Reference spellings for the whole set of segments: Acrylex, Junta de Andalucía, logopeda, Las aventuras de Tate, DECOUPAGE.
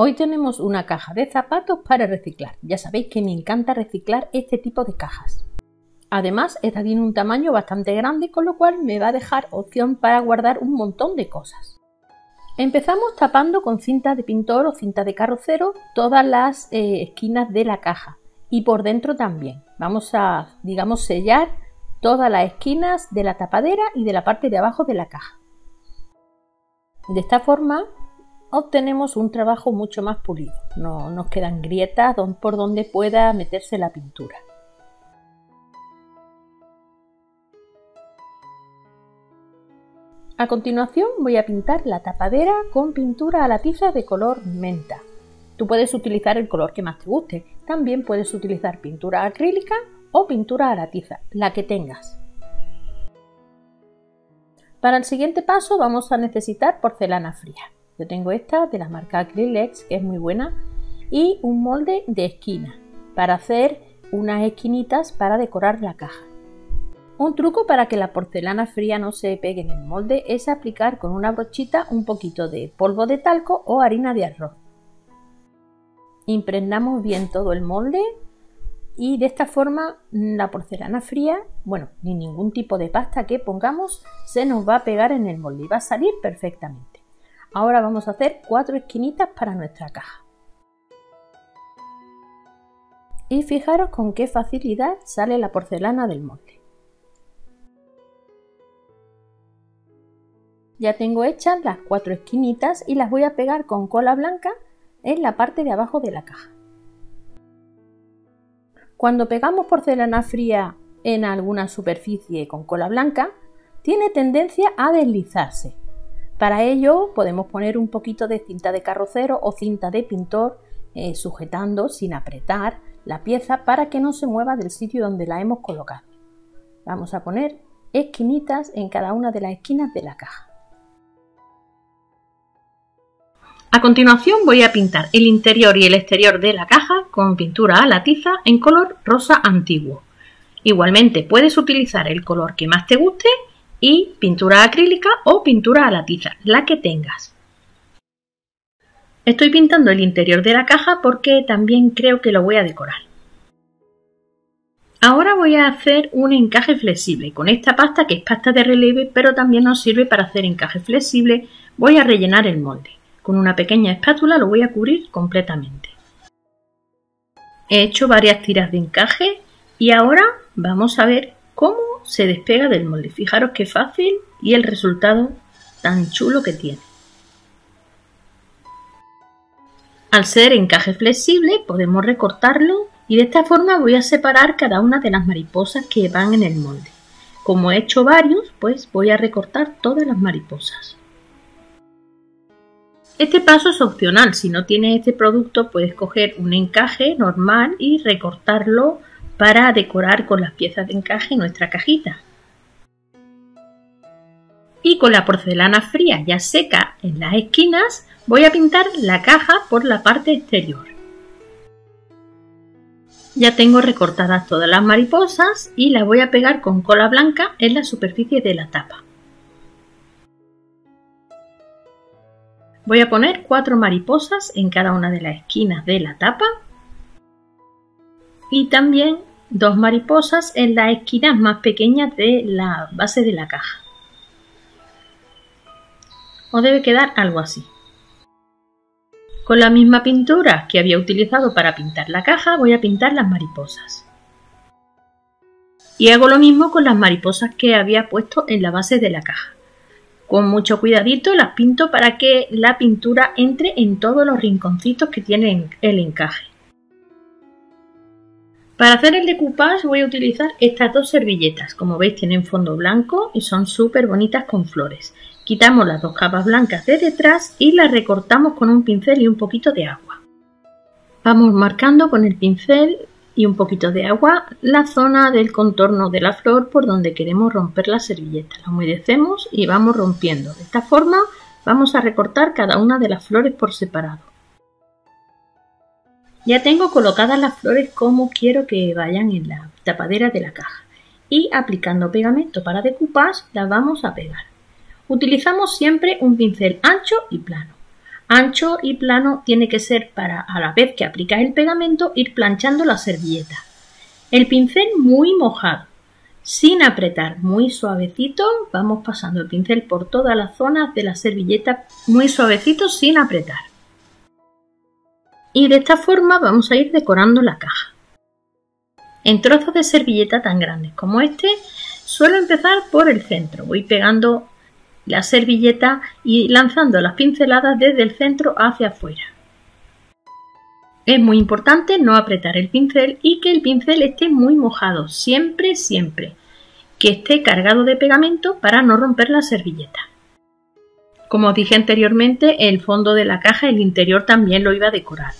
Hoy tenemos una caja de zapatos para reciclar. Ya sabéis que me encanta reciclar este tipo de cajas. Además, esta tiene un tamaño bastante grande, con lo cual me va a dejar opción para guardar un montón de cosas. Empezamos tapando con cinta de pintor o cinta de carrocero todas las esquinas de la caja y por dentro también. Vamos a, digamos, sellar todas las esquinas de la tapadera y de la parte de abajo de la caja. De esta forma obtenemos un trabajo mucho más pulido, no nos quedan grietas por donde pueda meterse la pintura. A continuación voy a pintar la tapadera con pintura a la tiza de color menta. Tú puedes utilizar el color que más te guste, también puedes utilizar pintura acrílica o pintura a la tiza, la que tengas. Para el siguiente paso vamos a necesitar porcelana fría. Yo tengo esta de la marca Acrylex, que es muy buena, y un molde de esquina para hacer unas esquinitas para decorar la caja. Un truco para que la porcelana fría no se pegue en el molde es aplicar con una brochita un poquito de polvo de talco o harina de arroz. Impregnamos bien todo el molde y de esta forma la porcelana fría, bueno, ni ningún tipo de pasta que pongamos, se nos va a pegar en el molde y va a salir perfectamente. Ahora vamos a hacer 4 esquinitas para nuestra caja. Y fijaros con qué facilidad sale la porcelana del molde. Ya tengo hechas las 4 esquinitas y las voy a pegar con cola blanca en la parte de abajo de la caja. Cuando pegamos porcelana fría en alguna superficie con cola blanca, tiene tendencia a deslizarse. Para ello podemos poner un poquito de cinta de carrocero o cinta de pintor sujetando sin apretar la pieza para que no se mueva del sitio donde la hemos colocado. Vamos a poner esquinitas en cada una de las esquinas de la caja. A continuación voy a pintar el interior y el exterior de la caja con pintura a la tiza en color rosa antiguo. Igualmente puedes utilizar el color que más te guste y pintura acrílica o pintura a la tiza, la que tengas. Estoy pintando el interior de la caja porque también creo que lo voy a decorar. Ahora voy a hacer un encaje flexible. Con esta pasta, que es pasta de relieve, pero también nos sirve para hacer encaje flexible, voy a rellenar el molde. Con una pequeña espátula lo voy a cubrir completamente. He hecho varias tiras de encaje y ahora vamos a ver cómo se despega del molde. Fijaros qué fácil y el resultado tan chulo que tiene. Al ser encaje flexible podemos recortarlo y de esta forma voy a separar cada una de las mariposas que van en el molde. Como he hecho varios, pues voy a recortar todas las mariposas. Este paso es opcional. Si no tienes este producto puedes coger un encaje normal y recortarlo para decorar con las piezas de encaje nuestra cajita. Y con la porcelana fría ya seca en las esquinas, voy a pintar la caja por la parte exterior. Ya tengo recortadas todas las mariposas y las voy a pegar con cola blanca en la superficie de la tapa. Voy a poner 4 mariposas en cada una de las esquinas de la tapa y también 2 mariposas en las esquinas más pequeñas de la base de la caja. Os debe quedar algo así. Con la misma pintura que había utilizado para pintar la caja voy a pintar las mariposas. Y hago lo mismo con las mariposas que había puesto en la base de la caja. Con mucho cuidadito las pinto para que la pintura entre en todos los rinconcitos que tiene el encaje. Para hacer el decoupage voy a utilizar estas 2 servilletas. Como veis tienen fondo blanco y son súper bonitas con flores. Quitamos las 2 capas blancas de detrás y las recortamos con un pincel y un poquito de agua. Vamos marcando con el pincel y un poquito de agua la zona del contorno de la flor por donde queremos romper la servilleta. La humedecemos y vamos rompiendo. De esta forma vamos a recortar cada una de las flores por separado. Ya tengo colocadas las flores como quiero que vayan en la tapadera de la caja y aplicando pegamento para decoupage las vamos a pegar. Utilizamos siempre un pincel ancho y plano. Ancho y plano tiene que ser para, a la vez que aplicas el pegamento, ir planchando la servilleta. El pincel muy mojado, sin apretar, muy suavecito. Vamos pasando el pincel por todas las zonas de la servilleta, muy suavecito, sin apretar. Y de esta forma vamos a ir decorando la caja. En trozos de servilleta tan grandes como este, suelo empezar por el centro. Voy pegando la servilleta y lanzando las pinceladas desde el centro hacia afuera. Es muy importante no apretar el pincel y que el pincel esté muy mojado, siempre, siempre. Que esté cargado de pegamento para no romper la servilleta. Como os dije anteriormente, el fondo de la caja, el interior también lo iba a decorar.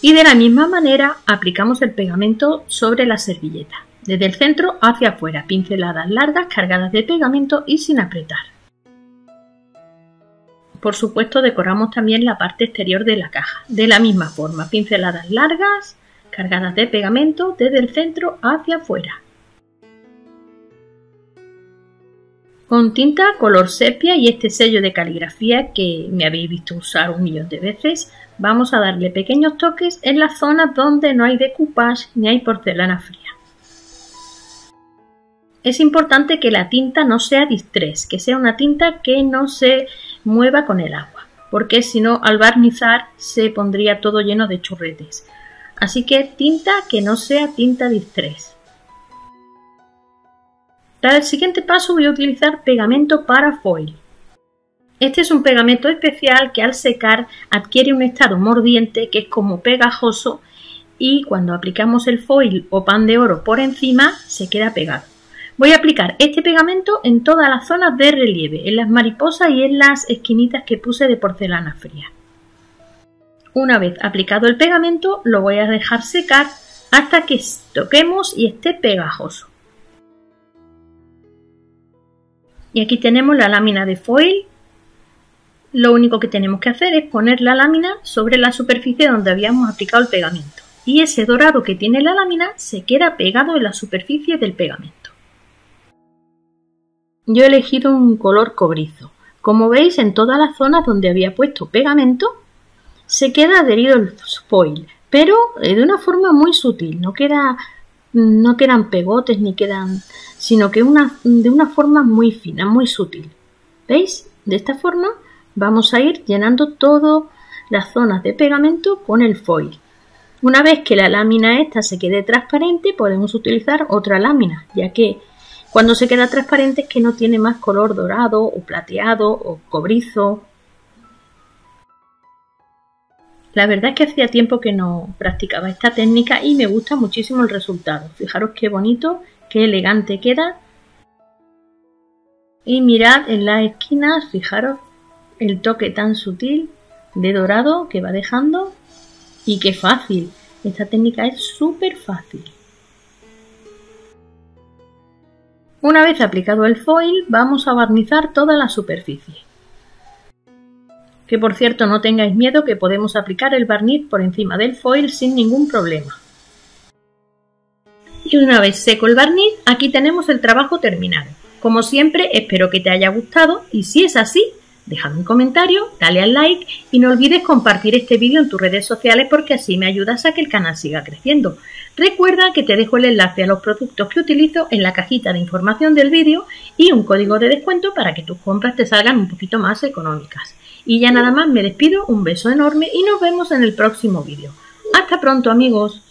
Y de la misma manera aplicamos el pegamento sobre la servilleta, desde el centro hacia afuera, pinceladas largas, cargadas de pegamento y sin apretar. Por supuesto, decoramos también la parte exterior de la caja, de la misma forma, pinceladas largas, cargadas de pegamento, desde el centro hacia afuera. Con tinta color sepia y este sello de caligrafía que me habéis visto usar un millón de veces, vamos a darle pequeños toques en las zonas donde no hay decoupage ni hay porcelana fría. Es importante que la tinta no sea distress, que sea una tinta que no se mueva con el agua, porque si no al barnizar se pondría todo lleno de chorretes. Así que no sea tinta distress. Para el siguiente paso voy a utilizar pegamento para foil. Este es un pegamento especial que al secar adquiere un estado mordiente que es como pegajoso y cuando aplicamos el foil o pan de oro por encima se queda pegado. Voy a aplicar este pegamento en todas las zonas de relieve, en las mariposas y en las esquinitas que puse de porcelana fría. Una vez aplicado el pegamento lo voy a dejar secar hasta que toquemos y esté pegajoso. Y aquí tenemos la lámina de foil. Lo único que tenemos que hacer es poner la lámina sobre la superficie donde habíamos aplicado el pegamento. Y ese dorado que tiene la lámina se queda pegado en la superficie del pegamento. Yo he elegido un color cobrizo. Como veis, en todas las zonas donde había puesto pegamento se queda adherido el foil. Pero de una forma muy sutil, no quedan pegotes ni quedan, sino que de una forma muy fina, muy sutil. ¿Veis? De esta forma vamos a ir llenando todas las zonas de pegamento con el foil. Una vez que la lámina esta se quede transparente, podemos utilizar otra lámina, ya que cuando se queda transparente es que no tiene más color dorado o plateado o cobrizo. La verdad es que hacía tiempo que no practicaba esta técnica y me gusta muchísimo el resultado. Fijaros qué bonito, qué elegante queda. Y mirad en las esquinas, fijaros el toque tan sutil de dorado que va dejando. Y qué fácil, esta técnica es súper fácil. Una vez aplicado el foil vamos a barnizar toda la superficie. Que por cierto no tengáis miedo, que podemos aplicar el barniz por encima del foil sin ningún problema. Y una vez seco el barniz, aquí tenemos el trabajo terminado. Como siempre, espero que te haya gustado y si es así, déjame un comentario, dale al like y no olvides compartir este vídeo en tus redes sociales porque así me ayudas a que el canal siga creciendo. Recuerda que te dejo el enlace a los productos que utilizo en la cajita de información del vídeo y un código de descuento para que tus compras te salgan un poquito más económicas. Y ya nada más, me despido, un beso enorme y nos vemos en el próximo vídeo. ¡Hasta pronto, amigos!